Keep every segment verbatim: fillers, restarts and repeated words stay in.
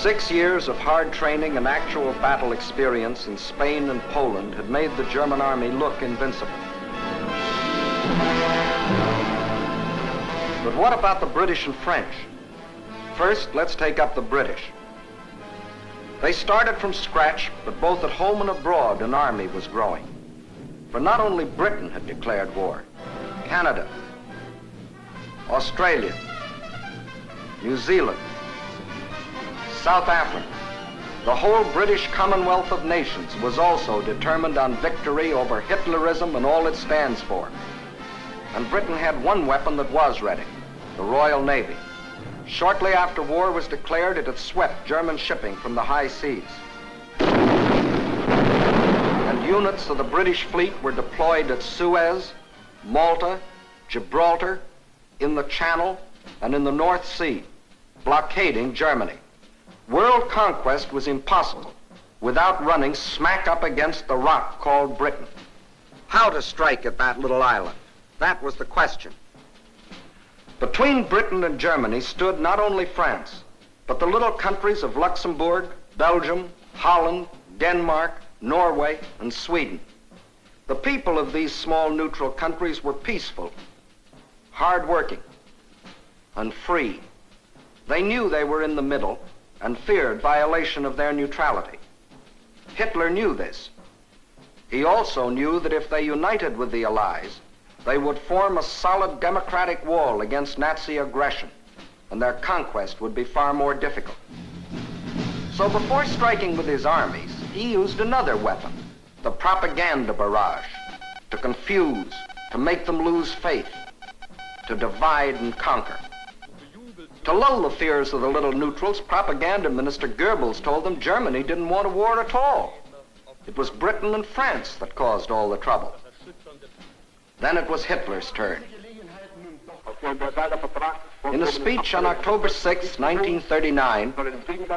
Six years of hard training and actual battle experience in Spain and Poland had made the German army look invincible. But what about the British and French? First, let's take up the British. They started from scratch, but both at home and abroad, an army was growing. For not only Britain had declared war, Canada, Australia, New Zealand, South Africa, the whole British Commonwealth of Nations was also determined on victory over Hitlerism and all it stands for. And Britain had one weapon that was ready, the Royal Navy. Shortly after war was declared, it had swept German shipping from the high seas. And units of the British fleet were deployed at Suez, Malta, Gibraltar, in the Channel, and in the North Sea, blockading Germany. World conquest was impossible without running smack up against the rock called Britain. How to strike at that little island? That was the question. Between Britain and Germany stood not only France, but the little countries of Luxembourg, Belgium, Holland, Denmark, Norway, and Sweden. The people of these small neutral countries were peaceful, hard-working, and free. They knew they were in the middle, and feared violation of their neutrality. Hitler knew this. He also knew that if they united with the Allies, they would form a solid democratic wall against Nazi aggression, and their conquest would be far more difficult. So before striking with his armies, he used another weapon, the propaganda barrage, to confuse, to make them lose faith, to divide and conquer. To lull the fears of the little neutrals, Propaganda Minister Goebbels told them Germany didn't want a war at all. It was Britain and France that caused all the trouble. Then it was Hitler's turn. In a speech on October sixth, nineteen thirty-nine,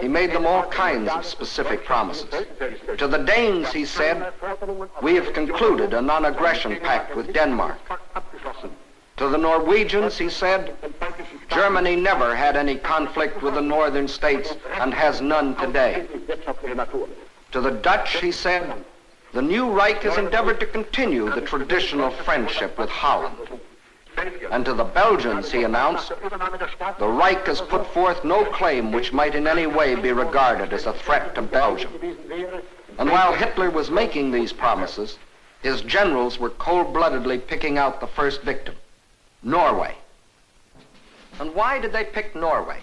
he made them all kinds of specific promises. To the Danes, he said, "We have concluded a non-aggression pact with Denmark." To the Norwegians, he said, "Germany never had any conflict with the northern states and has none today." To the Dutch, he said, "The new Reich has endeavored to continue the traditional friendship with Holland." And to the Belgians, he announced, "The Reich has put forth no claim which might in any way be regarded as a threat to Belgium." And while Hitler was making these promises, his generals were cold-bloodedly picking out the first victim, Norway. And why did they pick Norway?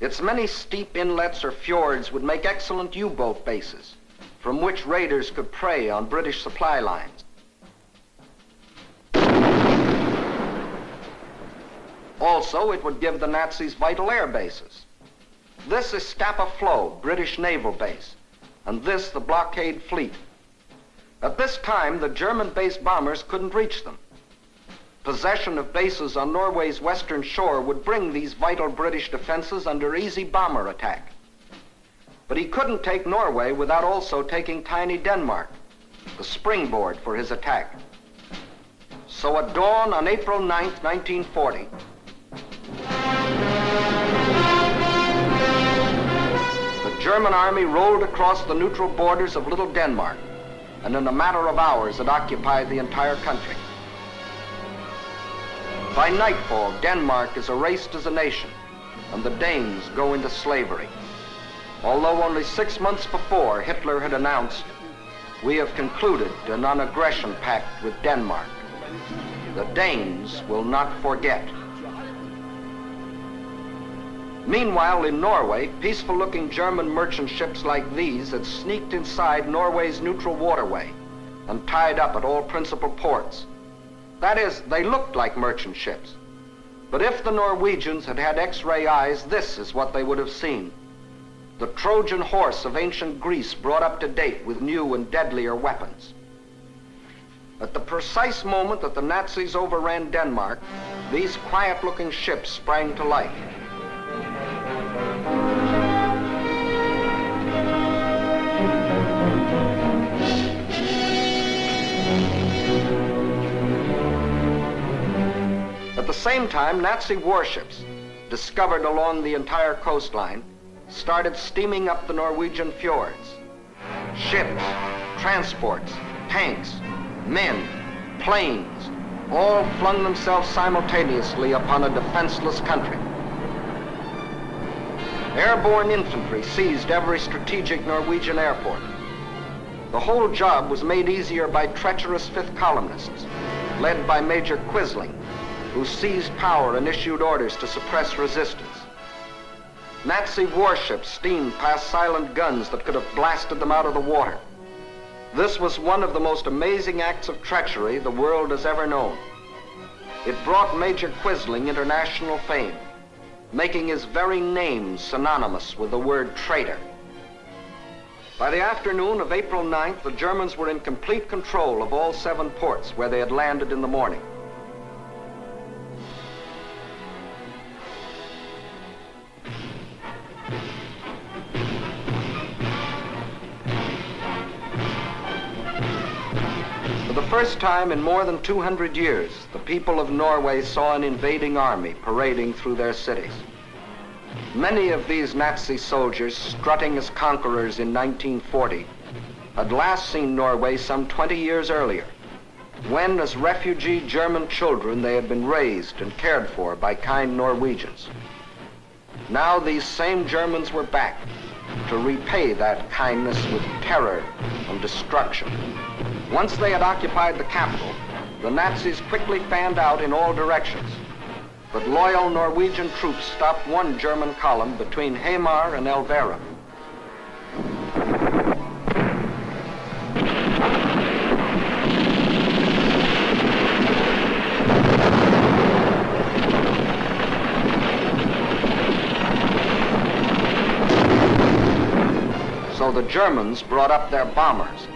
Its many steep inlets or fjords would make excellent U-boat bases from which raiders could prey on British supply lines. Also, it would give the Nazis vital air bases. This is Scapa Flow, British naval base, and this the blockade fleet. At this time, the German-based bombers couldn't reach them. Possession of bases on Norway's western shore would bring these vital British defenses under easy bomber attack. But he couldn't take Norway without also taking tiny Denmark, the springboard for his attack. So at dawn on April ninth, nineteen forty, the German army rolled across the neutral borders of Little Denmark, and in a matter of hours it occupied the entire country. By nightfall, Denmark is erased as a nation, and the Danes go into slavery. Although only six months before, Hitler had announced, "We have concluded a non-aggression pact with Denmark. The Danes will not forget." Meanwhile, in Norway, peaceful-looking German merchant ships like these had sneaked inside Norway's neutral waterway and tied up at all principal ports. That is, they looked like merchant ships. But if the Norwegians had had X-ray eyes, this is what they would have seen. The Trojan horse of ancient Greece brought up to date with new and deadlier weapons. At the precise moment that the Nazis overran Denmark, these quiet-looking ships sprang to life. At the same time, Nazi warships, discovered along the entire coastline, started steaming up the Norwegian fjords. Ships, transports, tanks, men, planes, all flung themselves simultaneously upon a defenseless country. Airborne infantry seized every strategic Norwegian airport. The whole job was made easier by treacherous fifth columnists, led by Major Quisling, who seized power and issued orders to suppress resistance. Nazi warships steamed past silent guns that could have blasted them out of the water. This was one of the most amazing acts of treachery the world has ever known. It brought Major Quisling international fame, making his very name synonymous with the word traitor. By the afternoon of April ninth, the Germans were in complete control of all seven ports where they had landed in the morning. For the first time in more than two hundred years, the people of Norway saw an invading army parading through their cities. Many of these Nazi soldiers, strutting as conquerors in nineteen forty, had last seen Norway some twenty years earlier, when as refugee German children they had been raised and cared for by kind Norwegians. Now these same Germans were back to repay that kindness with terror and destruction. Once they had occupied the capital, the Nazis quickly fanned out in all directions. But loyal Norwegian troops stopped one German column between Hamar and Elvera. So the Germans brought up their bombers.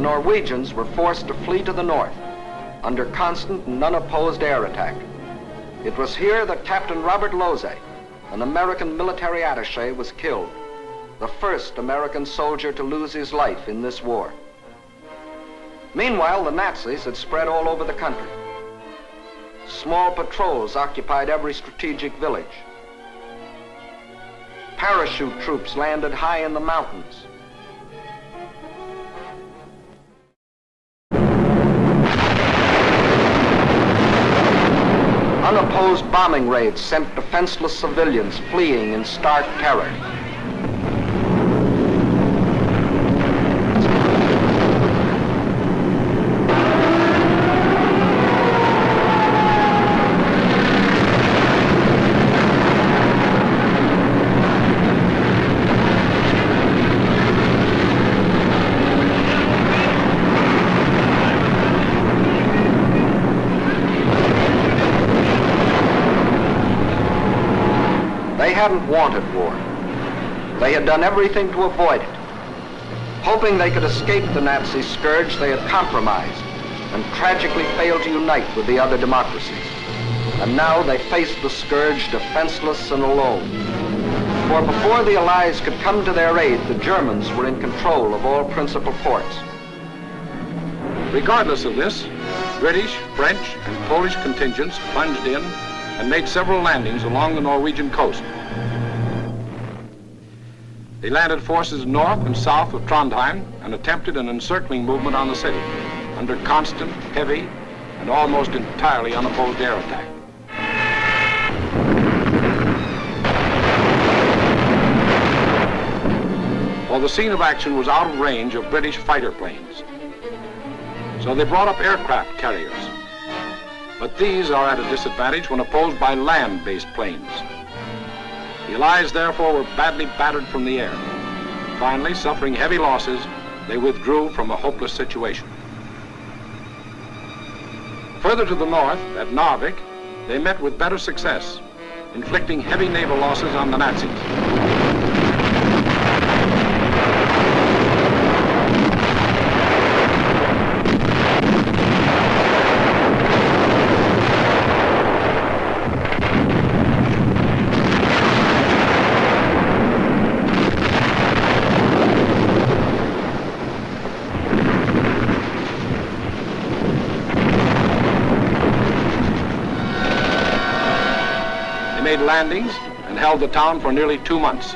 Norwegians were forced to flee to the north under constant and unopposed air attack. It was here that Captain Robert Loze, an American military attaché, was killed, the first American soldier to lose his life in this war. Meanwhile, the Nazis had spread all over the country. Small patrols occupied every strategic village. Parachute troops landed high in the mountains. Unopposed bombing raids sent defenseless civilians fleeing in stark terror. They hadn't wanted war. They had done everything to avoid it. Hoping they could escape the Nazi scourge, they had compromised and tragically failed to unite with the other democracies. And now they faced the scourge defenseless and alone. For before the Allies could come to their aid, the Germans were in control of all principal ports. Regardless of this, British, French, and Polish contingents plunged in and made several landings along the Norwegian coast. They landed forces north and south of Trondheim and attempted an encircling movement on the city under constant, heavy, and almost entirely unopposed air attack. For the scene of action was out of range of British fighter planes. So they brought up aircraft carriers. But these are at a disadvantage when opposed by land-based planes. The Allies, therefore, were badly battered from the air. Finally, suffering heavy losses, they withdrew from a hopeless situation. Further to the north, at Narvik, they met with better success, inflicting heavy naval losses on the Nazis. Landings and held the town for nearly two months.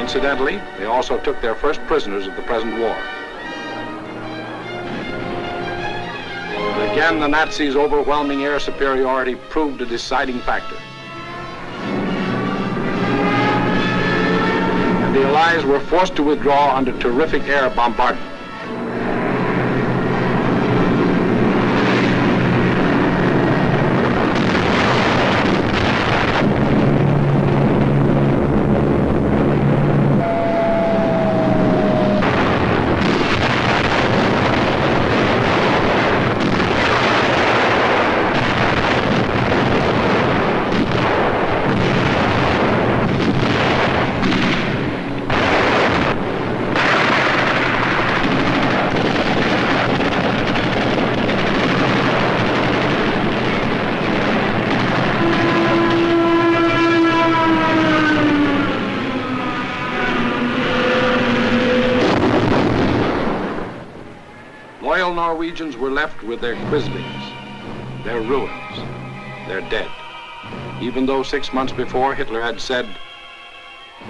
Incidentally, they also took their first prisoners of the present war. But again, the Nazis' overwhelming air superiority proved a deciding factor. And the Allies were forced to withdraw under terrific air bombardment. Norwegians were left with their Quislings, their ruins, their dead, even though six months before Hitler had said,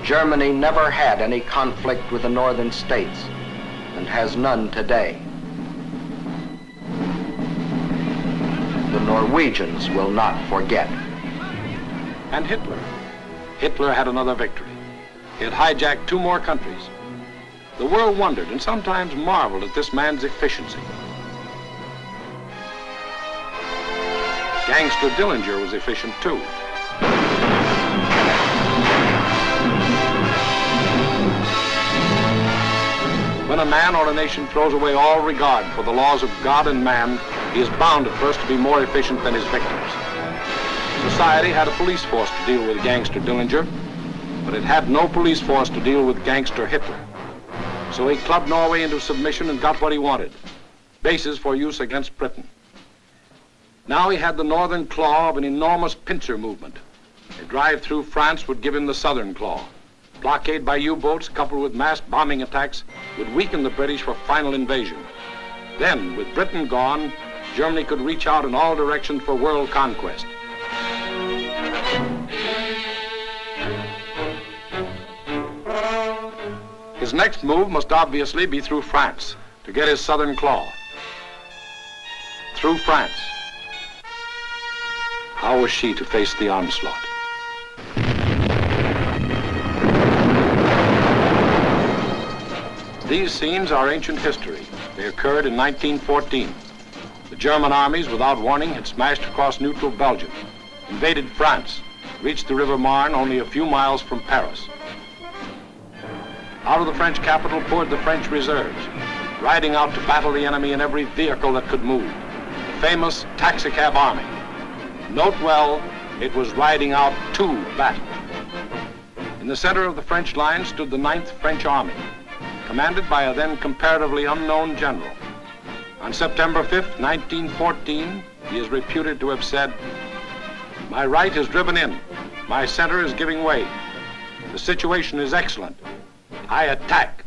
Germany never had any conflict with the northern states and has none today. The Norwegians will not forget. And Hitler, Hitler had another victory. He had hijacked two more countries. The world wondered and sometimes marveled at this man's efficiency. Gangster Dillinger was efficient, too. When a man or a nation throws away all regard for the laws of God and man, he is bound at first to be more efficient than his victims. Society had a police force to deal with Gangster Dillinger, but it had no police force to deal with Gangster Hitler. So he clubbed Norway into submission and got what he wanted, bases for use against Britain. Now he had the northern claw of an enormous pincer movement. A drive through France would give him the southern claw. Blockade by U-boats coupled with mass bombing attacks would weaken the British for final invasion. Then, with Britain gone, Germany could reach out in all directions for world conquest. His next move must obviously be through France to get his southern claw. Through France. How was she to face the onslaught? These scenes are ancient history. They occurred in nineteen fourteen. The German armies, without warning, had smashed across neutral Belgium, invaded France, reached the River Marne only a few miles from Paris. Out of the French capital poured the French reserves, riding out to battle the enemy in every vehicle that could move. The famous taxicab army. Note well, it was riding out to battle. In the center of the French line stood the ninth French Army, commanded by a then comparatively unknown general. On September fifth, nineteen fourteen, he is reputed to have said, "My right is driven in. My center is giving way. The situation is excellent. I attack."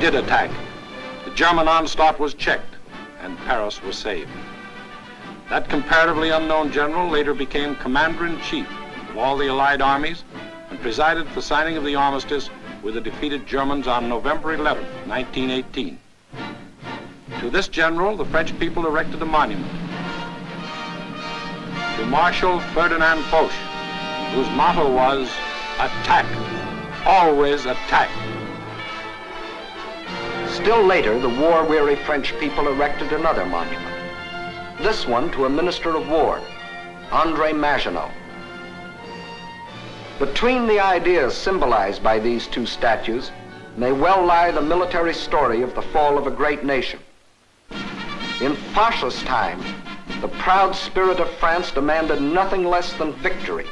did attack. The German onslaught was checked, and Paris was saved. That comparatively unknown general later became commander-in-chief of all the Allied armies and presided at the signing of the armistice with the defeated Germans on November eleventh, nineteen eighteen. To this general, the French people erected a monument. To Marshal Ferdinand Foch, whose motto was, attack, always attack. Still later, the war-weary French people erected another monument. This one to a minister of war, André Maginot. Between the ideas symbolized by these two statues may well lie the military story of the fall of a great nation. In Foch's time, the proud spirit of France demanded nothing less than victory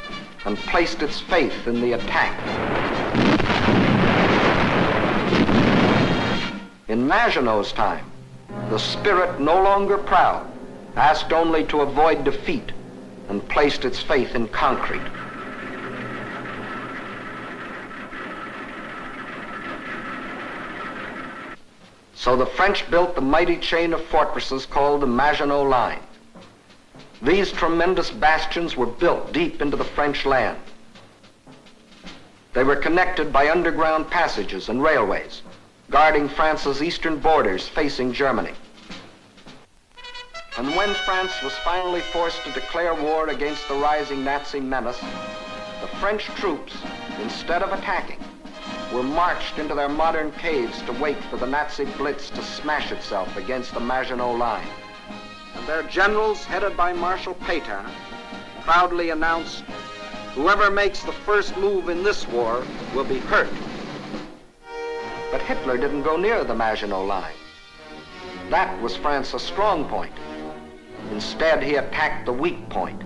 and placed its faith in the attack. In Maginot's time, the spirit, no longer proud, asked only to avoid defeat and placed its faith in concrete. So the French built the mighty chain of fortresses called the Maginot Line. These tremendous bastions were built deep into the French land. They were connected by underground passages and railways, guarding France's eastern borders facing Germany. And when France was finally forced to declare war against the rising Nazi menace, the French troops, instead of attacking, were marched into their modern caves to wait for the Nazi blitz to smash itself against the Maginot Line. And their generals, headed by Marshal Pétain, proudly announced, whoever makes the first move in this war will be hurt. But Hitler didn't go near the Maginot Line. That was France's strong point. Instead, he attacked the weak point.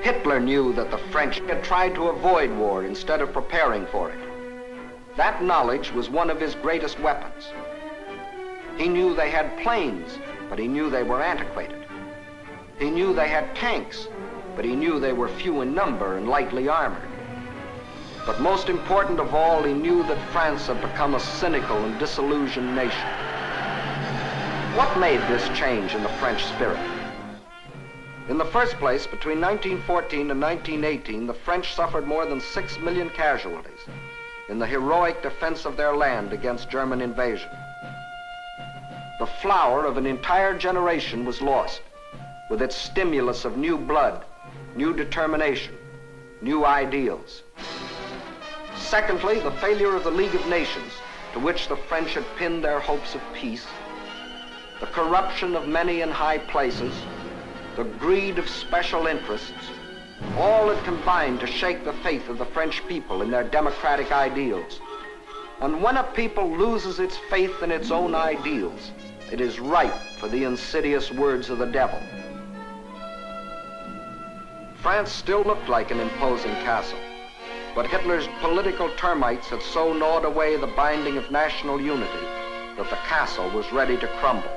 Hitler knew that the French had tried to avoid war instead of preparing for it. That knowledge was one of his greatest weapons. He knew they had planes, but he knew they were antiquated. He knew they had tanks, but he knew they were few in number and lightly armored. But most important of all, he knew that France had become a cynical and disillusioned nation. What made this change in the French spirit? In the first place, between nineteen fourteen and nineteen eighteen, the French suffered more than six million casualties in the heroic defense of their land against German invasion. The flower of an entire generation was lost, with its stimulus of new blood, new determination, new ideals. Secondly, the failure of the League of Nations, to which the French had pinned their hopes of peace, the corruption of many in high places, the greed of special interests, all had combined to shake the faith of the French people in their democratic ideals. And when a people loses its faith in its own ideals, it is ripe for the insidious words of the devil. France still looked like an imposing castle, but Hitler's political termites had so gnawed away the binding of national unity that the castle was ready to crumble.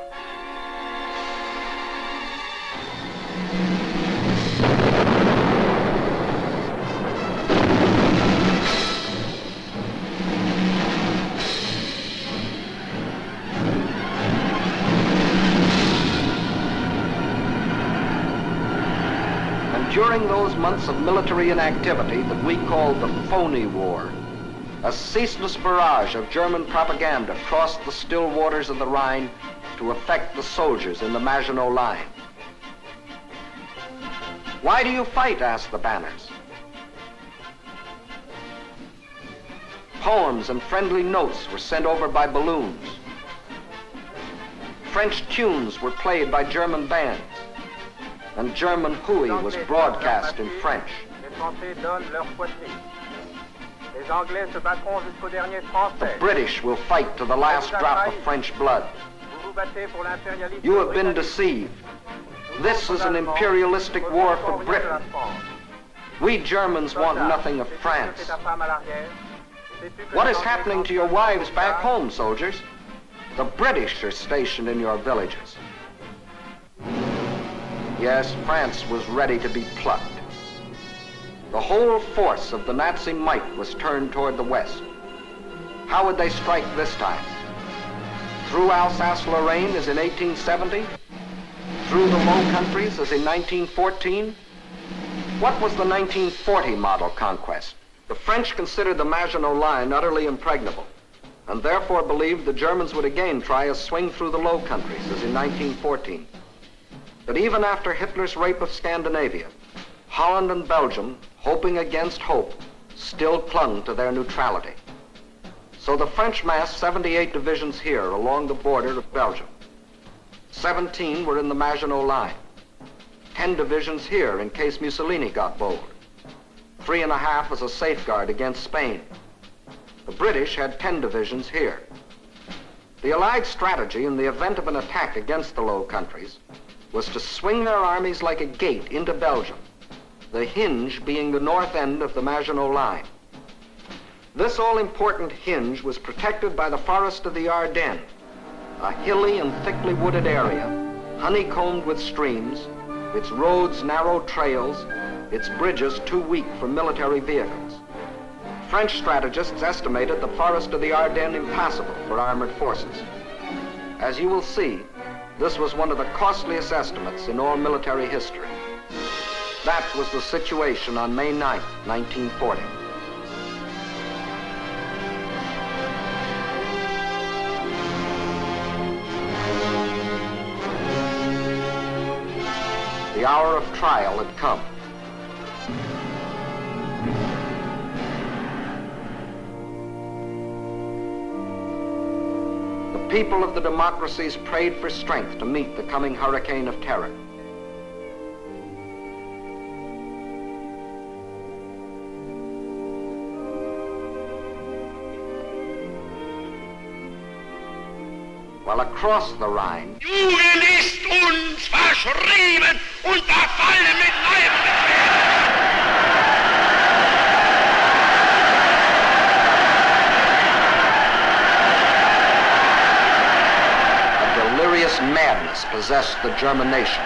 During those months of military inactivity that we called the Phony War, a ceaseless barrage of German propaganda crossed the still waters of the Rhine to affect the soldiers in the Maginot Line. Why do you fight? Asked the banners. Poems and friendly notes were sent over by balloons. French tunes were played by German bands. And German hooey was broadcast in French. The British will fight to the last drop of French blood. You have been deceived. This is an imperialistic war for Britain. We Germans want nothing of France. What is happening to your wives back home, soldiers? The British are stationed in your villages. Yes, France was ready to be plucked. The whole force of the Nazi might was turned toward the West. How would they strike this time? Through Alsace-Lorraine as in eighteen seventy? Through the Low Countries as in nineteen fourteen? What was the nineteen forty model conquest? The French considered the Maginot Line utterly impregnable, and therefore believed the Germans would again try a swing through the Low Countries as in nineteen fourteen. But even after Hitler's rape of Scandinavia, Holland and Belgium, hoping against hope, still clung to their neutrality. So the French massed seventy-eight divisions here along the border of Belgium. seventeen were in the Maginot Line. ten divisions here in case Mussolini got bold. Three and a half as a safeguard against Spain. The British had ten divisions here. The Allied strategy in the event of an attack against the Low Countries was to swing their armies like a gate into Belgium, the hinge being the north end of the Maginot Line. This all-important hinge was protected by the forest of the Ardennes, a hilly and thickly wooded area, honeycombed with streams, its roads narrow trails, its bridges too weak for military vehicles. French strategists estimated the forest of the Ardennes impassable for armored forces. As you will see, this was one of the costliest estimates in all military history. That was the situation on May ninth, nineteen forty. The hour of trial had come. The people of the democracies prayed for strength to meet the coming hurricane of terror. While across the Rhine, Juden ist uns verschrieben und verfallen mit Leib. Madness possessed the German nation.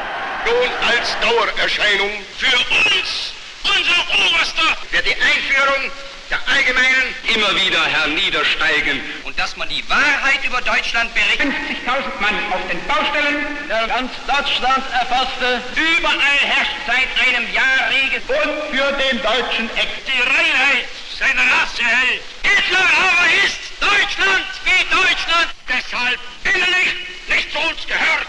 Nun als Dauererscheinung für uns, unser Oberster, wird die Einführung der Allgemeinen immer wieder herniedersteigen. Und dass man die Wahrheit über Deutschland berichtet. fünfzigtausend Mann auf den Baustellen. Ganz Deutschland erfasste. Überall herrscht seit einem Jahr Regen. Und für den deutschen Eck die Reinheit seiner Rasse hält. Hitler aber ist Deutschland wie Deutschland. Deshalb innerlich nicht zu uns gehört.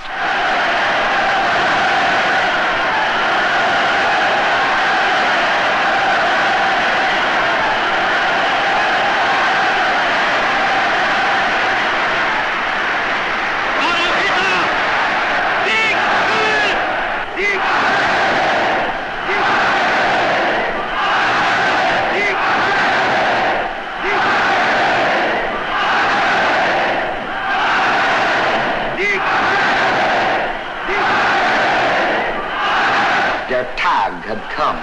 Had come.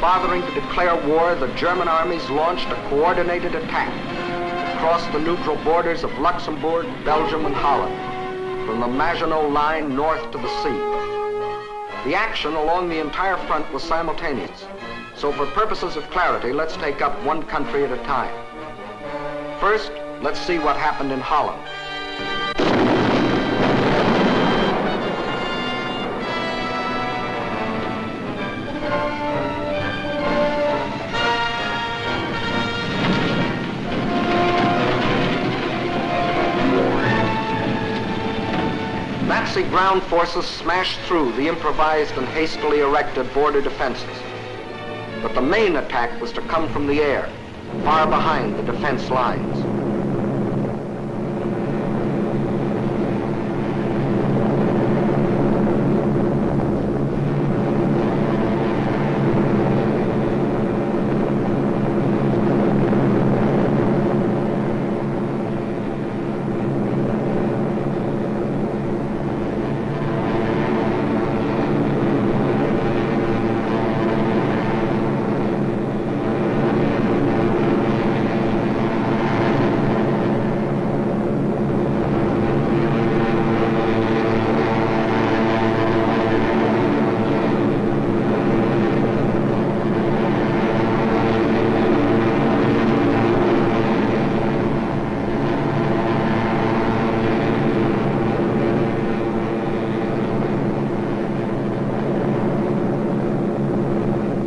Bothering to declare war, the German armies launched a coordinated attack across the neutral borders of Luxembourg, Belgium, and Holland, from the Maginot Line north to the sea. The action along the entire front was simultaneous, so for purposes of clarity, let's take up one country at a time. First, let's see what happened in Holland. Nazi ground forces smashed through the improvised and hastily erected border defenses. But the main attack was to come from the air, far behind the defense lines.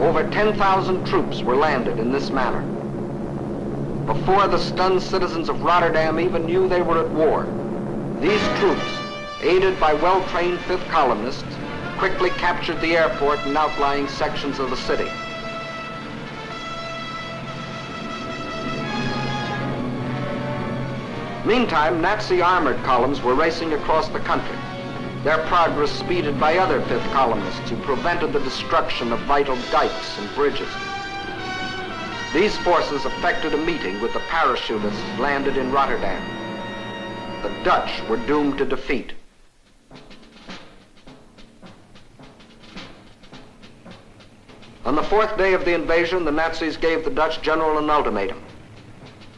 over ten thousand troops were landed in this manner. Before the stunned citizens of Rotterdam even knew they were at war, these troops, aided by well-trained fifth columnists, quickly captured the airport and outlying sections of the city. Meantime, Nazi armored columns were racing across the country, their progress speeded by other fifth columnists who prevented the destruction of vital dikes and bridges. These forces effected a meeting with the parachutists landed in Rotterdam. The Dutch were doomed to defeat. On the fourth day of the invasion, the Nazis gave the Dutch general an ultimatum.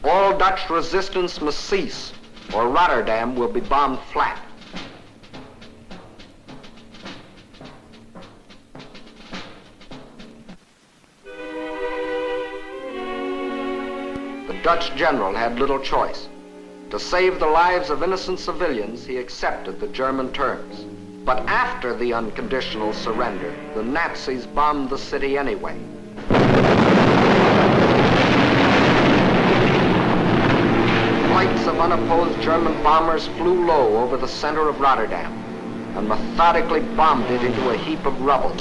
All Dutch resistance must cease, or Rotterdam will be bombed flat. The Dutch general had little choice. To save the lives of innocent civilians, he accepted the German terms. But after the unconditional surrender, the Nazis bombed the city anyway. Flights of unopposed German bombers flew low over the center of Rotterdam and methodically bombed it into a heap of rubble.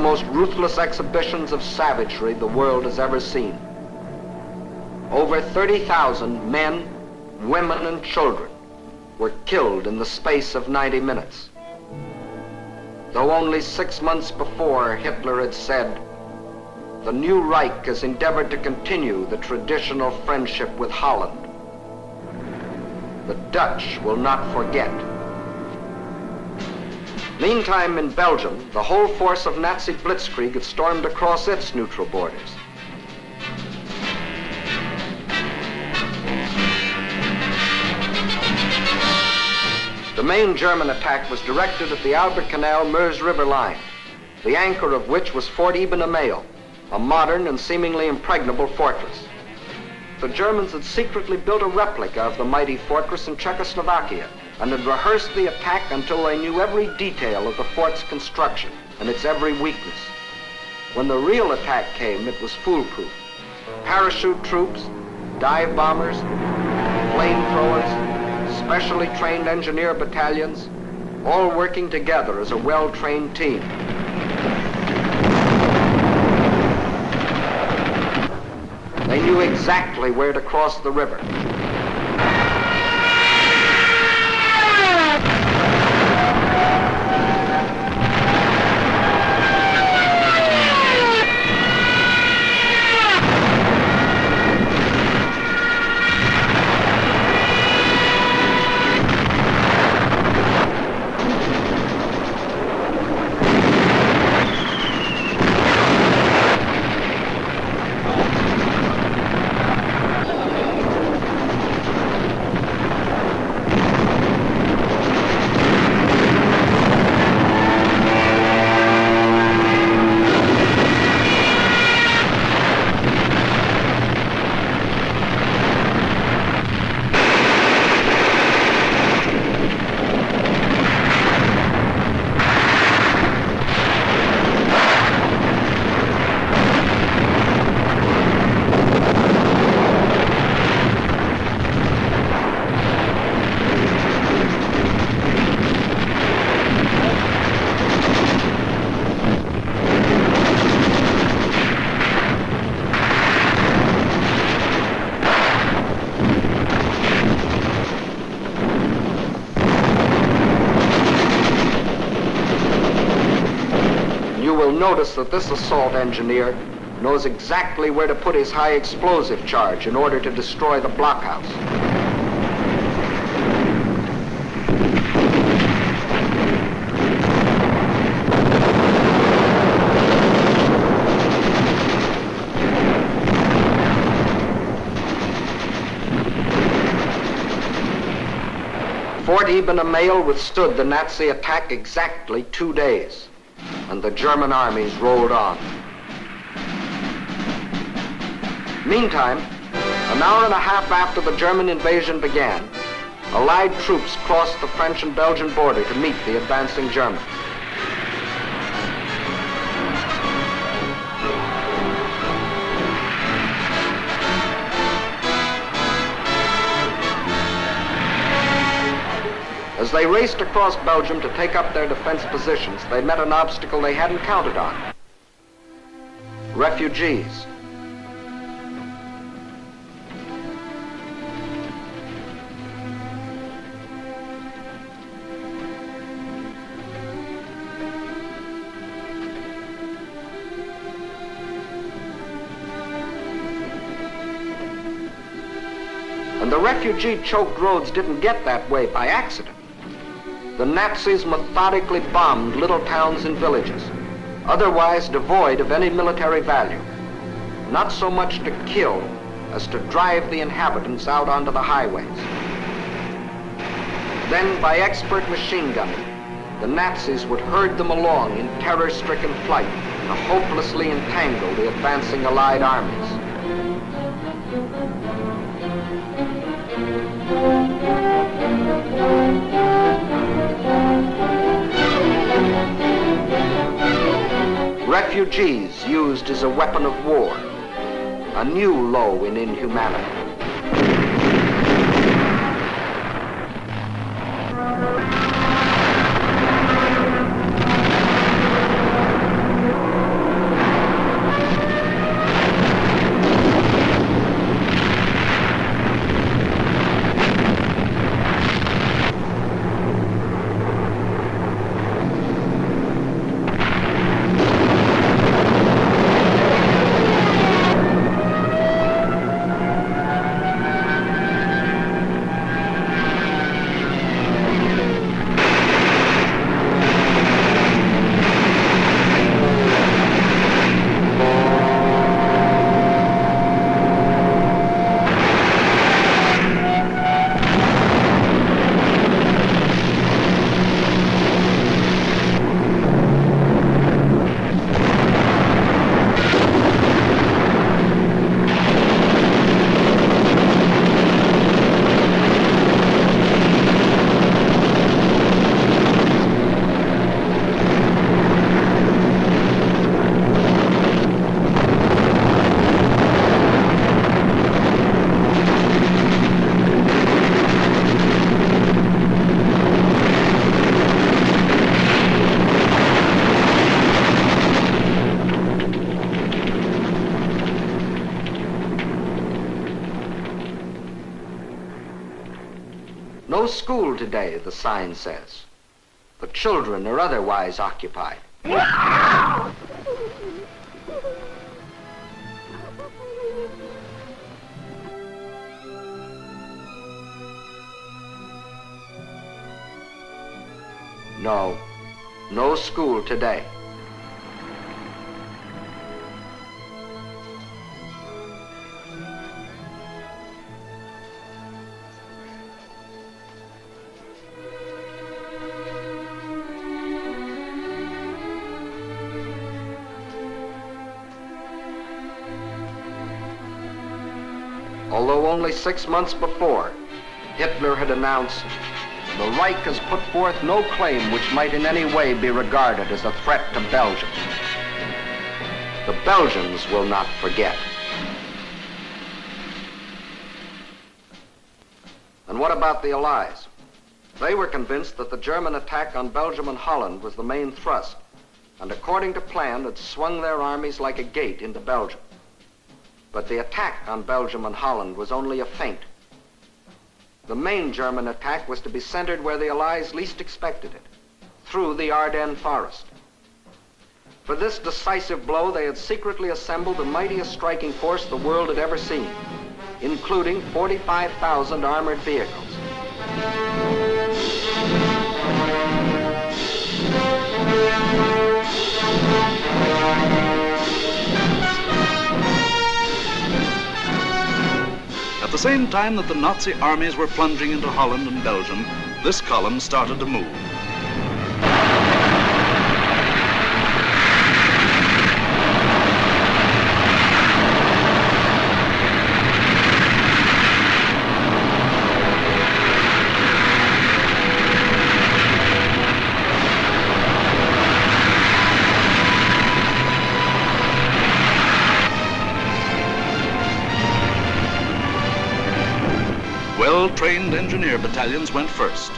Most ruthless exhibitions of savagery the world has ever seen. Over thirty thousand men, women, and children were killed in the space of ninety minutes. Though only six months before, Hitler had said, "The new Reich has endeavored to continue the traditional friendship with Holland. The Dutch will not forget." Meantime, in Belgium, the whole force of Nazi blitzkrieg had stormed across its neutral borders. The main German attack was directed at the Albert Canal Meuse River line, the anchor of which was Fort Eben-Emael, a modern and seemingly impregnable fortress. The Germans had secretly built a replica of the mighty fortress in Czechoslovakia, and had rehearsed the attack until they knew every detail of the fort's construction and its every weakness. When the real attack came, it was foolproof. Parachute troops, dive bombers, flamethrowers, specially trained engineer battalions, all working together as a well-trained team. They knew exactly where to cross the river. notice that this assault engineer knows exactly where to put his high explosive charge in order to destroy the blockhouse. Fort Eben-Emael withstood the Nazi attack exactly two days, and the German armies rolled on. Meantime, an hour and a half after the German invasion began, Allied troops crossed the French and Belgian border to meet the advancing Germans. As they raced across Belgium to take up their defense positions, they met an obstacle they hadn't counted on. Refugees. And the refugee-choked roads didn't get that way by accident. The Nazis methodically bombed little towns and villages, otherwise devoid of any military value, not so much to kill as to drive the inhabitants out onto the highways. Then, by expert machine gunning, the Nazis would herd them along in terror-stricken flight to hopelessly entangle the advancing Allied armies. Refugees used as a weapon of war, a new low in inhumanity. No school today, the sign says. The children are otherwise occupied. No, no school today. Although only six months before, Hitler had announced, "The Reich has put forth no claim which might in any way be regarded as a threat to Belgium. The Belgians will not forget." And what about the Allies? They were convinced that the German attack on Belgium and Holland was the main thrust, and according to plan, had swung their armies like a gate into Belgium. But the attack on Belgium and Holland was only a feint. The main German attack was to be centered where the Allies least expected it, through the Ardennes Forest. For this decisive blow, they had secretly assembled the mightiest striking force the world had ever seen, including forty-five thousand armored vehicles. At the same time that the Nazi armies were plunging into Holland and Belgium, this column started to move. Trained engineer battalions went first.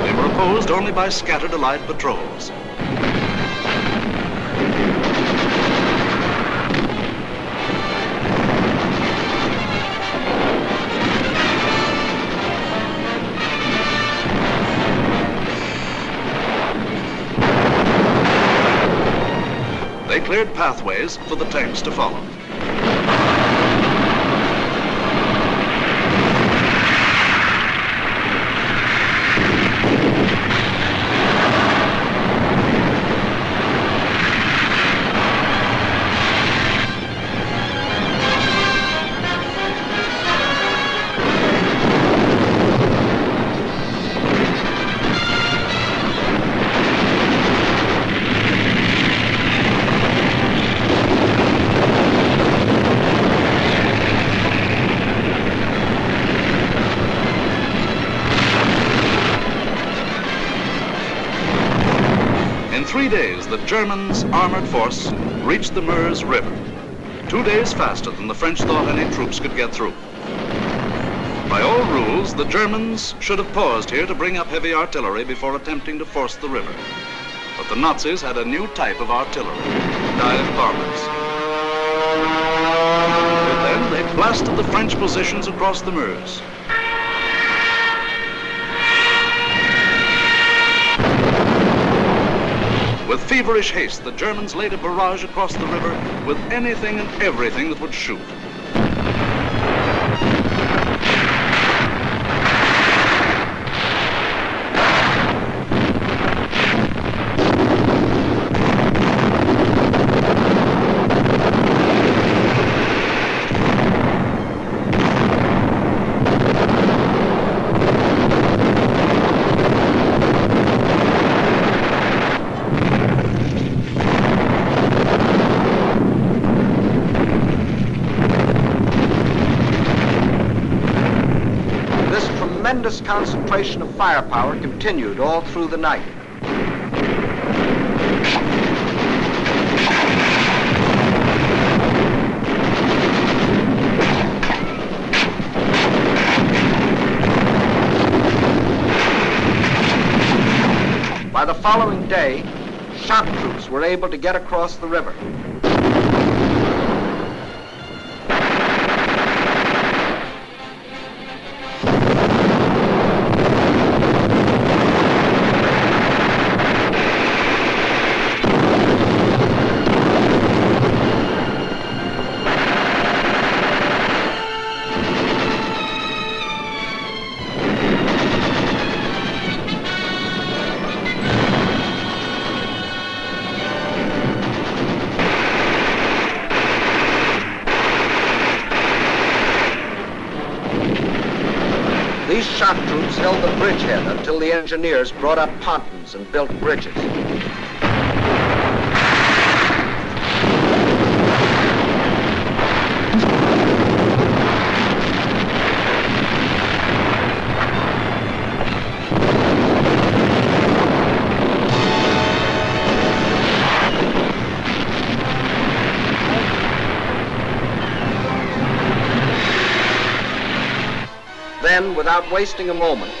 They were opposed only by scattered Allied patrols. Cleared pathways for the tanks to follow. The Germans' armored force reached the Meuse River, two days faster than the French thought any troops could get through. By all rules, the Germans should have paused here to bring up heavy artillery before attempting to force the river. But the Nazis had a new type of artillery, dive bombers. But then they blasted the French positions across the Meuse. With feverish haste, the Germans laid a barrage across the river with anything and everything that would shoot. This concentration of firepower continued all through the night. By the following day, shock troops were able to get across the river. Until the engineers brought up pontons and built bridges. Then, without wasting a moment,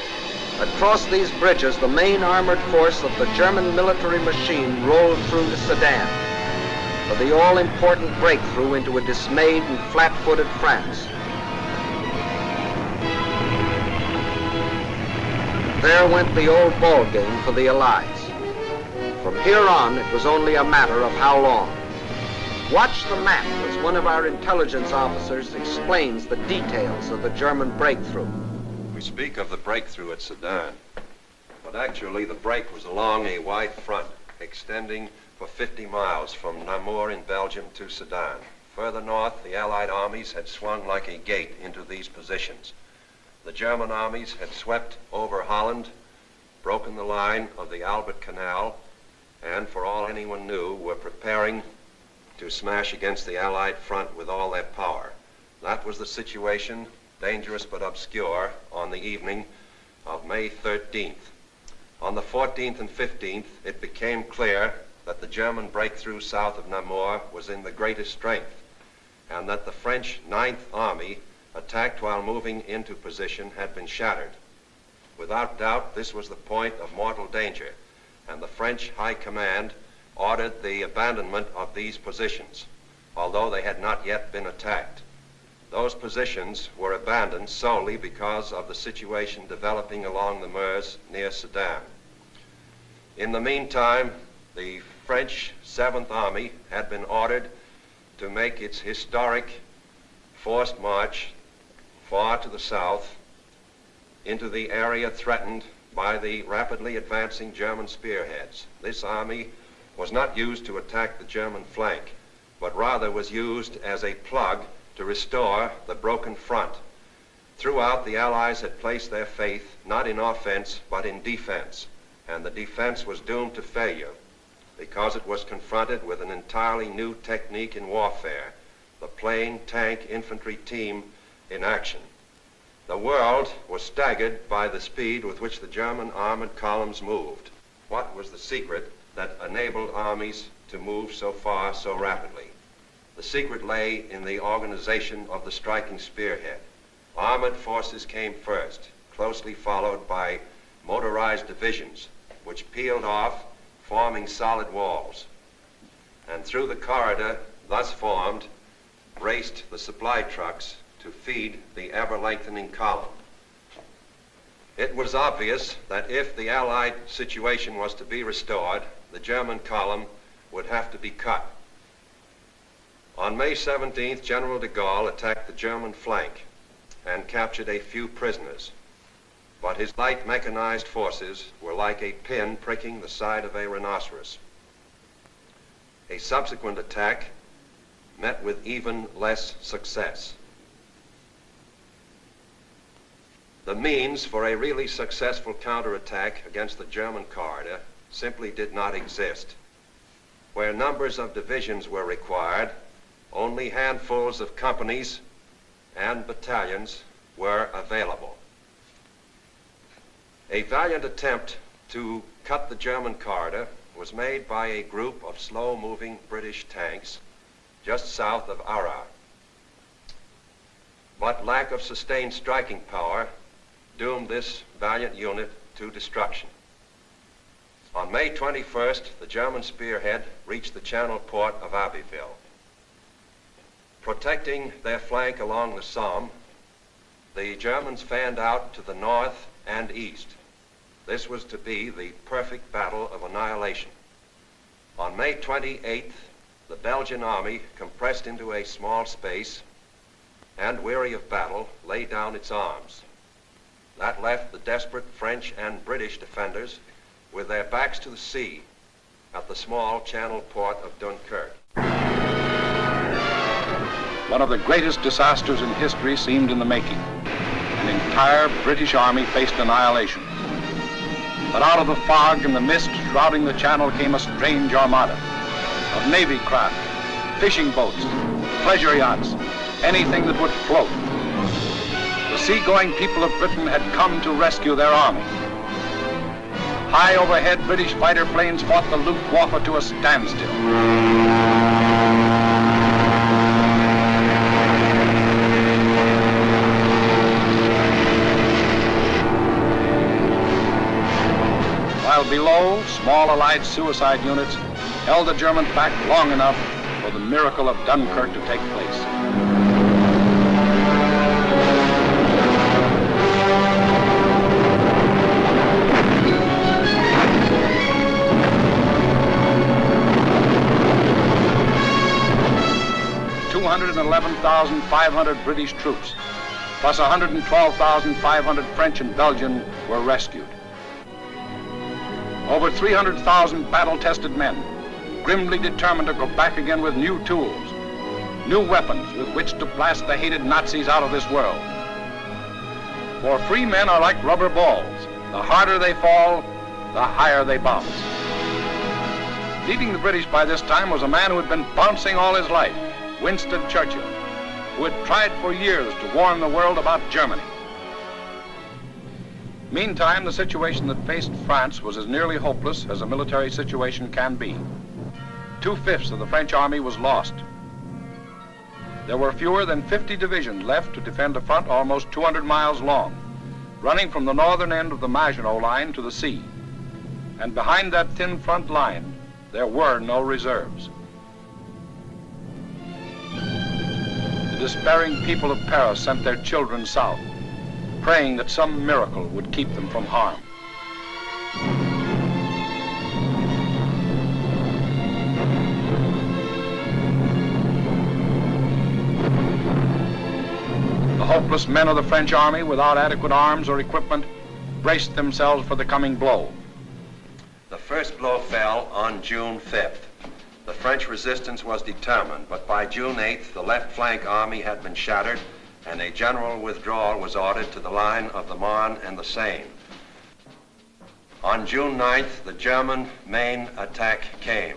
across these bridges, the main armored force of the German military machine rolled through to Sedan. for the all-important breakthrough into a dismayed and flat-footed France. There went the old ball game for the Allies. From here on, it was only a matter of how long. Watch the map as one of our intelligence officers explains the details of the German breakthrough. We speak of the breakthrough at Sedan, but actually the break was along a wide front, extending for fifty miles from Namur in Belgium to Sedan. Further north, the Allied armies had swung like a gate into these positions. The German armies had swept over Holland, broken the line of the Albert Canal, and for all anyone knew, were preparing to smash against the Allied front with all their power. That was the situation, dangerous but obscure, on the evening of May thirteenth. On the fourteenth and fifteenth, it became clear that the German breakthrough south of Namur was in the greatest strength, and that the French Ninth Army, attacked while moving into position, had been shattered. Without doubt, this was the point of mortal danger, and the French High Command ordered the abandonment of these positions, although they had not yet been attacked. Those positions were abandoned solely because of the situation developing along the Meuse near Sedan. In the meantime, the French Seventh Army had been ordered to make its historic forced march far to the south into the area threatened by the rapidly advancing German spearheads. This army was not used to attack the German flank, but rather was used as a plug to restore the broken front. Throughout, the Allies had placed their faith not in offense, but in defense, and the defense was doomed to failure, because it was confronted with an entirely new technique in warfare, the plain tank infantry team in action. The world was staggered by the speed with which the German armored columns moved. What was the secret that enabled armies to move so far so rapidly? The secret lay in the organization of the striking spearhead. Armored forces came first, closely followed by motorized divisions, which peeled off, forming solid walls. And through the corridor thus formed, raced the supply trucks to feed the ever-lengthening column. It was obvious that if the Allied situation was to be restored, the German column would have to be cut. On May seventeenth, General de Gaulle attacked the German flank and captured a few prisoners. But his light mechanized forces were like a pin pricking the side of a rhinoceros. A subsequent attack met with even less success. The means for a really successful counterattack against the German corridor simply did not exist. Where numbers of divisions were required, only handfuls of companies and battalions were available. A valiant attempt to cut the German corridor was made by a group of slow-moving British tanks just south of Arras. But lack of sustained striking power doomed this valiant unit to destruction. On May twenty-first, the German spearhead reached the channel port of Abbeville. Protecting their flank along the Somme, the Germans fanned out to the north and east. This was to be the perfect battle of annihilation. On May twenty-eighth, the Belgian army, compressed into a small space and weary of battle, lay down its arms. That left the desperate French and British defenders with their backs to the sea at the small channel port of Dunkirk. One of the greatest disasters in history seemed in the making. An entire British army faced annihilation. But out of the fog and the mist shrouding the channel came a strange armada of Navy craft, fishing boats, pleasure yachts, anything that would float. The seagoing people of Britain had come to rescue their army. High overhead, British fighter planes fought the Luftwaffe to a standstill. Below, small Allied suicide units held the German back long enough for miracle of Dunkirk to take place. two hundred eleven thousand five hundred British troops, plus one hundred twelve thousand five hundred French and Belgian were rescued. Over three hundred thousand battle-tested men, grimly determined to go back again with new tools, new weapons with which to blast the hated Nazis out of this world. For free men are like rubber balls. The harder they fall, the higher they bounce. Leading the British by this time was a man who had been bouncing all his life, Winston Churchill, who had tried for years to warn the world about Germany. Meantime, the situation that faced France was as nearly hopeless as a military situation can be. Two-fifths of the French army was lost. There were fewer than fifty divisions left to defend a front almost two hundred miles long, running from the northern end of the Maginot Line to the sea. And behind that thin front line, there were no reserves. The despairing people of Paris sent their children south, praying that some miracle would keep them from harm. The hopeless men of the French army, without adequate arms or equipment, braced themselves for the coming blow. The first blow fell on June fifth. The French resistance was determined, but by June eighth, the left flank army had been shattered and a general withdrawal was ordered to the line of the Marne and the Seine. On June ninth, the German main attack came.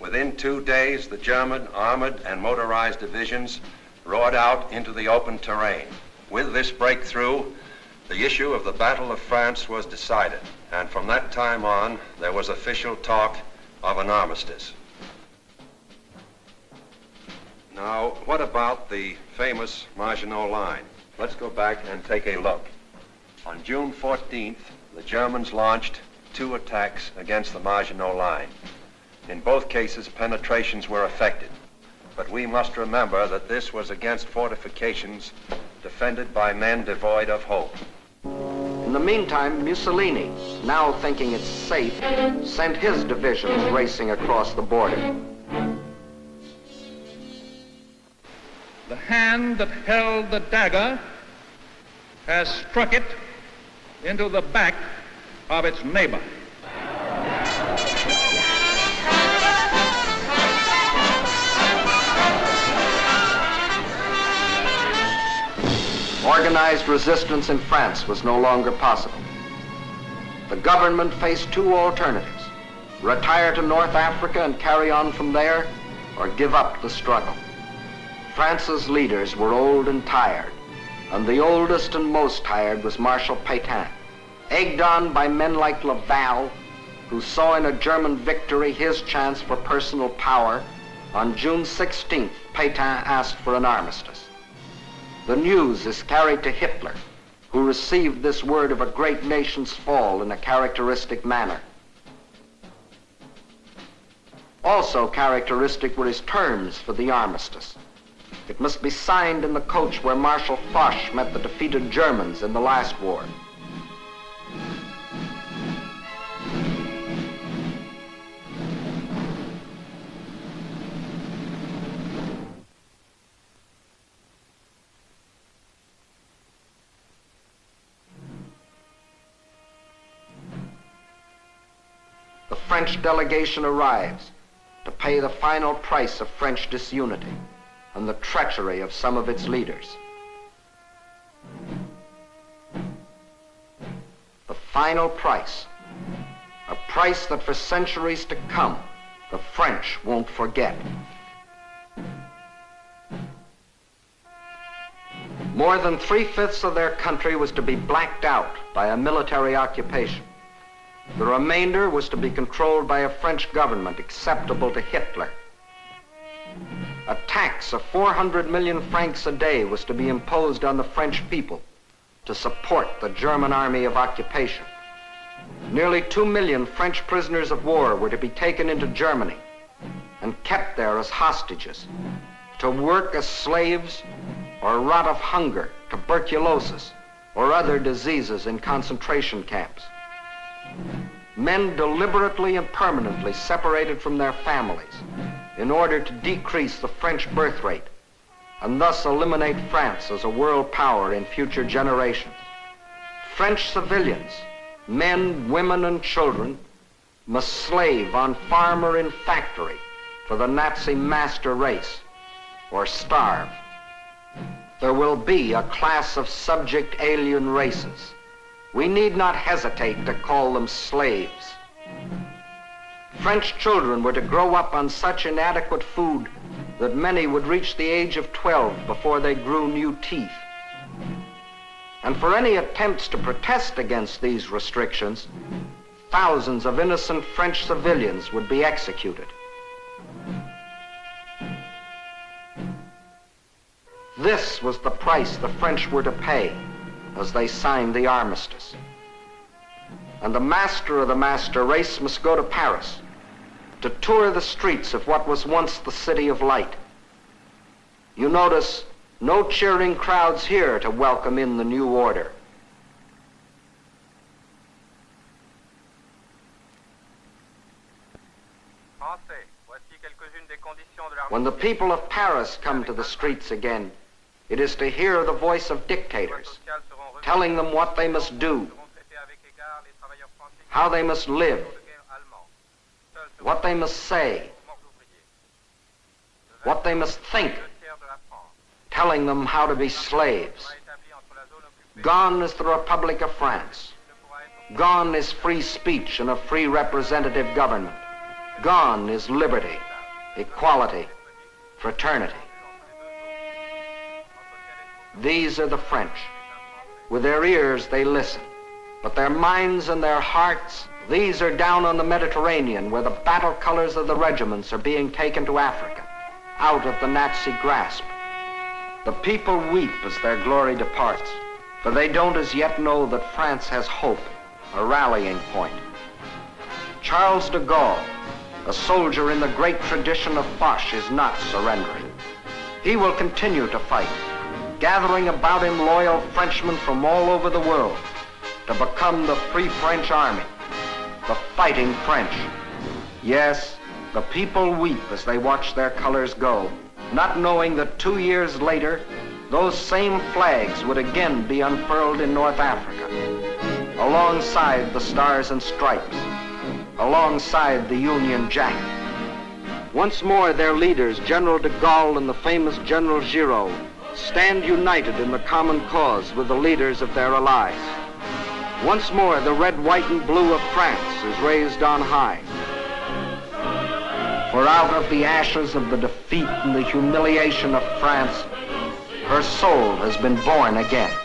Within two days, the German armored and motorized divisions roared out into the open terrain. With this breakthrough, the issue of the Battle of France was decided, and from that time on, there was official talk of an armistice. Now, what about the famous Maginot Line? Let's go back and take a look. On June fourteenth, the Germans launched two attacks against the Maginot Line. In both cases, penetrations were effected. But we must remember that this was against fortifications defended by men devoid of hope. In the meantime, Mussolini, now thinking it's safe, sent his divisions racing across the border. The hand that held the dagger has struck it into the back of its neighbor. Organized resistance in France was no longer possible. The government faced two alternatives: retire to North Africa and carry on from there, or give up the struggle. France's leaders were old and tired, and the oldest and most tired was Marshal Pétain, egged on by men like Laval, who saw in a German victory his chance for personal power. On June sixteenth, Pétain asked for an armistice. The news is carried to Hitler, who received this word of a great nation's fall in a characteristic manner. Also characteristic were his terms for the armistice. It must be signed in the coach where Marshal Foch met the defeated Germans in the last war. The French delegation arrives to pay the final price of French disunity and the treachery of some of its leaders. The final price, a price that for centuries to come, the French won't forget. More than three-fifths of their country was to be blacked out by a military occupation. The remainder was to be controlled by a French government acceptable to Hitler. A tax of four hundred million francs a day was to be imposed on the French people to support the German army of occupation. Nearly two million French prisoners of war were to be taken into Germany, and kept there as hostages, to work as slaves or rot of hunger, tuberculosis, or other diseases in concentration camps. Men deliberately and permanently separated from their families in order to decrease the French birth rate and thus eliminate France as a world power in future generations. French civilians, men, women, and children, must slave on farm or in factory for the Nazi master race or starve. There will be a class of subject alien races. We need not hesitate to call them slaves. French children were to grow up on such inadequate food that many would reach the age of twelve before they grew new teeth. And for any attempts to protest against these restrictions, thousands of innocent French civilians would be executed. This was the price the French were to pay as they signed the armistice. And the master of the master race must go to Paris to tour the streets of what was once the City of Light. You notice no cheering crowds here to welcome in the new order. When the people of Paris come to the streets again, it is to hear the voice of dictators, telling them what they must do, how they must live, what they must say, what they must think, telling them how to be slaves. Gone is the Republic of France. Gone is free speech and a free representative government. Gone is liberty, equality, fraternity. These are the French. With their ears, they listen. But their minds and their hearts, these are down on the Mediterranean, where the battle colors of the regiments are being taken to Africa, out of the Nazi grasp. The people weep as their glory departs, for they don't as yet know that France has hope, a rallying point. Charles de Gaulle, a soldier in the great tradition of Foch, is not surrendering. He will continue to fight, gathering about him loyal Frenchmen from all over the world, to become the Free French Army, the Fighting French. Yes, the people weep as they watch their colors go, not knowing that two years later, those same flags would again be unfurled in North Africa, alongside the Stars and Stripes, alongside the Union Jack. Once more, their leaders, General de Gaulle and the famous General Giraud, stand united in the common cause with the leaders of their allies. Once more, the red, white, and blue of France is raised on high. For out of the ashes of the defeat and the humiliation of France, her soul has been born again.